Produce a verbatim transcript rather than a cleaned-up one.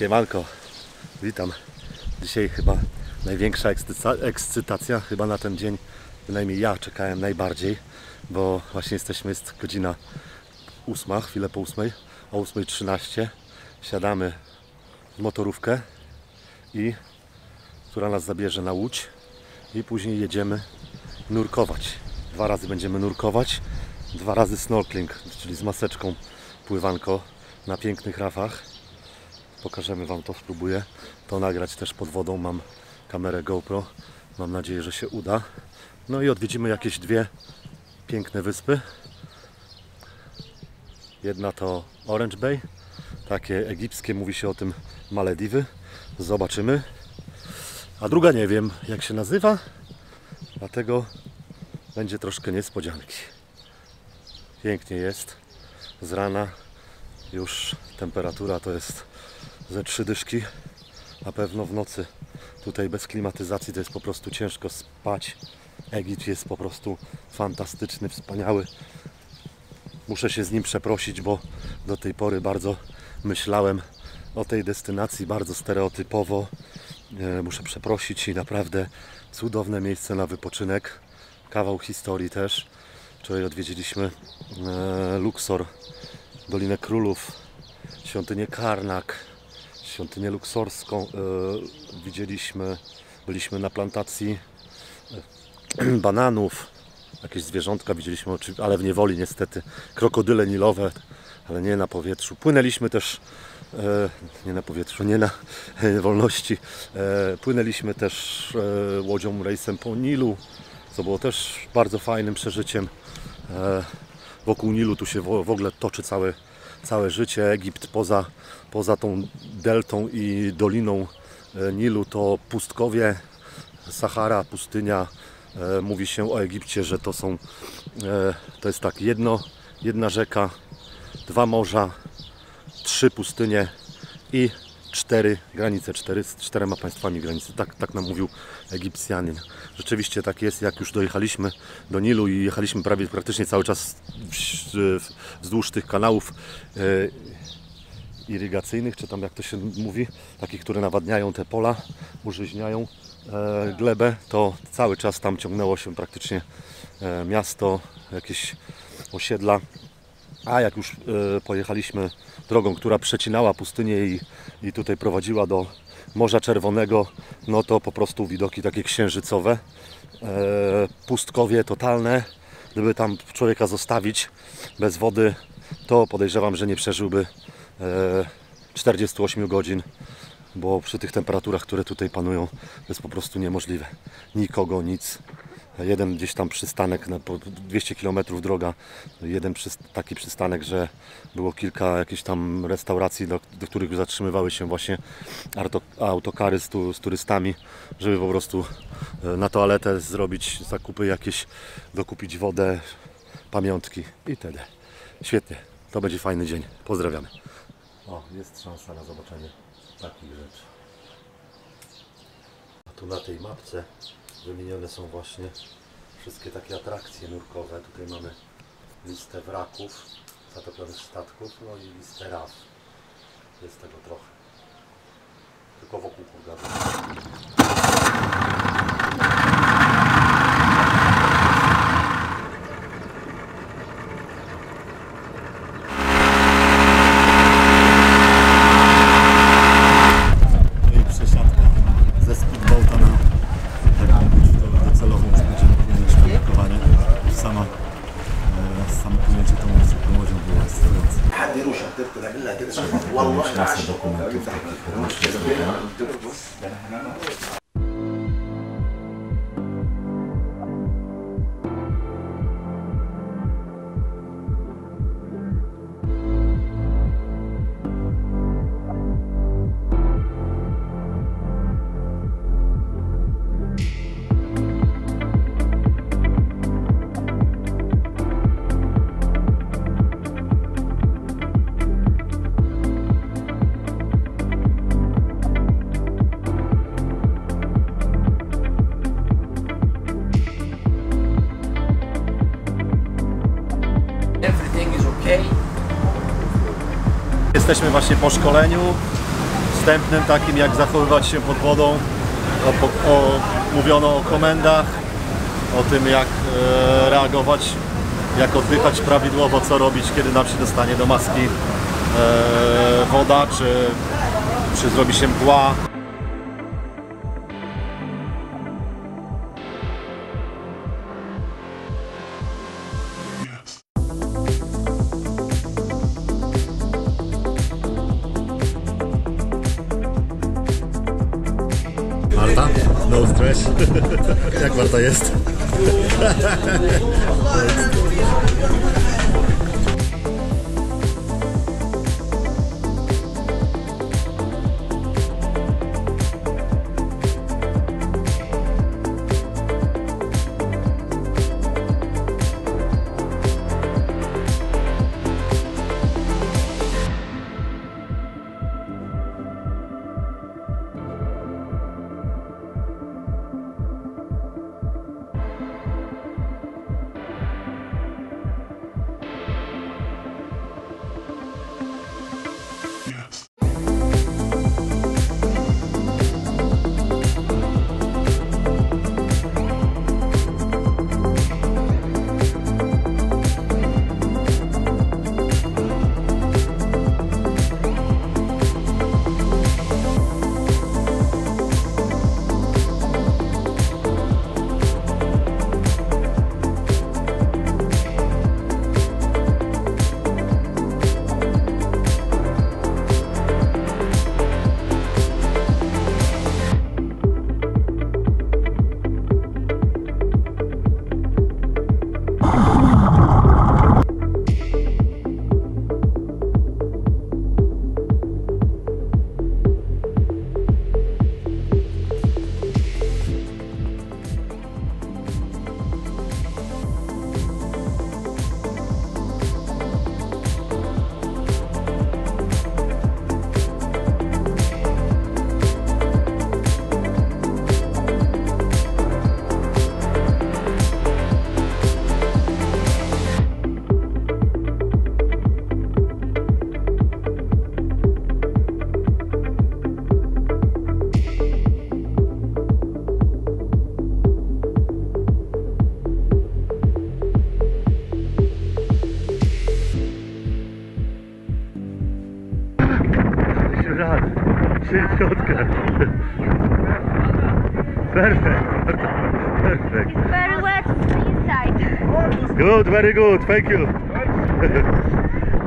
Siemanko, witam. Dzisiaj chyba największa ekscytacja, chyba na ten dzień, bynajmniej ja czekałem najbardziej, bo właśnie jesteśmy, jest godzina ósma, chwilę po ósmej, o ósma trzynaście siadamy w motorówkę, i, która nas zabierze na Łódź, i później jedziemy nurkować. Dwa razy będziemy nurkować, dwa razy snorkeling, czyli z maseczką pływanko na pięknych rafach. Pokażemy Wam to, spróbuję to nagrać też pod wodą. Mam kamerę GoPro, mam nadzieję, że się uda. No i odwiedzimy jakieś dwie piękne wyspy. Jedna to Orange Bay, takie egipskie, mówi się o tym Malediwy. Zobaczymy. A druga nie wiem, jak się nazywa, dlatego będzie troszkę niespodzianki. Pięknie jest. Z rana już temperatura to jest ze trzy dyszki. Na pewno w nocy tutaj bez klimatyzacji to jest po prostu ciężko spać. Egipt jest po prostu fantastyczny, wspaniały. Muszę się z nim przeprosić, bo do tej pory bardzo myślałem o tej destynacji bardzo stereotypowo. Muszę przeprosić i naprawdę cudowne miejsce na wypoczynek. Kawał historii też. Wczoraj odwiedziliśmy Luksor, Dolinę Królów, świątynię Karnak, świątynię luksorską. Widzieliśmy, byliśmy na plantacji bananów, jakieś zwierzątka widzieliśmy, ale w niewoli niestety, krokodyle nilowe, ale nie na powietrzu. Płynęliśmy też, nie na powietrzu, nie na wolności, płynęliśmy też łodzią, rejsem po Nilu, co było też bardzo fajnym przeżyciem. Wokół Nilu tu się w ogóle toczy całe, całe życie. Egipt poza, poza tą deltą i doliną Nilu to pustkowie, Sahara, pustynia. Mówi się o Egipcie, że to są, to jest tak, jedno, jedna rzeka, dwa morza, trzy pustynie i cztery granice, cztery, z czterema państwami granicy. Tak, tak nam mówił Egipcjanin. Rzeczywiście tak jest, jak już dojechaliśmy do Nilu i jechaliśmy prawie praktycznie cały czas wzdłuż tych kanałów yy, irygacyjnych, czy tam jak to się mówi, takich, które nawadniają te pola, użyźniają e, glebę, to cały czas tam ciągnęło się praktycznie e, miasto, jakieś osiedla. A jak już e, pojechaliśmy drogą, która przecinała pustynię i, i tutaj prowadziła do Morza Czerwonego, no to po prostu widoki takie księżycowe, e, pustkowie totalne. Gdyby tam człowieka zostawić bez wody, to podejrzewam, że nie przeżyłby e, czterdziestu ośmiu godzin, bo przy tych temperaturach, które tutaj panują, to jest po prostu niemożliwe. Nikogo, nic. Jeden gdzieś tam przystanek, na dwieście kilometrów droga, jeden taki przystanek, że było kilka jakichś tam restauracji, do, do których zatrzymywały się właśnie autokary z, tu, z turystami, żeby po prostu na toaletę zrobić zakupy jakieś, dokupić wodę, pamiątki itd. Świetnie, to będzie fajny dzień. Pozdrawiamy. O, jest szansa na zobaczenie takich rzeczy. A tu na tej mapce wymienione są właśnie wszystkie takie atrakcje nurkowe. Tutaj mamy listę wraków, zatopionych statków, no i listę raf. Jest tego trochę. Tylko wokół Hurghady. Jesteśmy właśnie po szkoleniu z wstępnym takim, jak zachowywać się pod wodą, o, o, mówiono o komendach, o tym, jak e, reagować, jak oddychać prawidłowo, co robić, kiedy nam się dostanie do maski e, woda, czy, czy zrobi się mgła. Marta? No stres. Jak Marta jest? Perfect, perfect. It's very wet inside. Good, very good, thank you.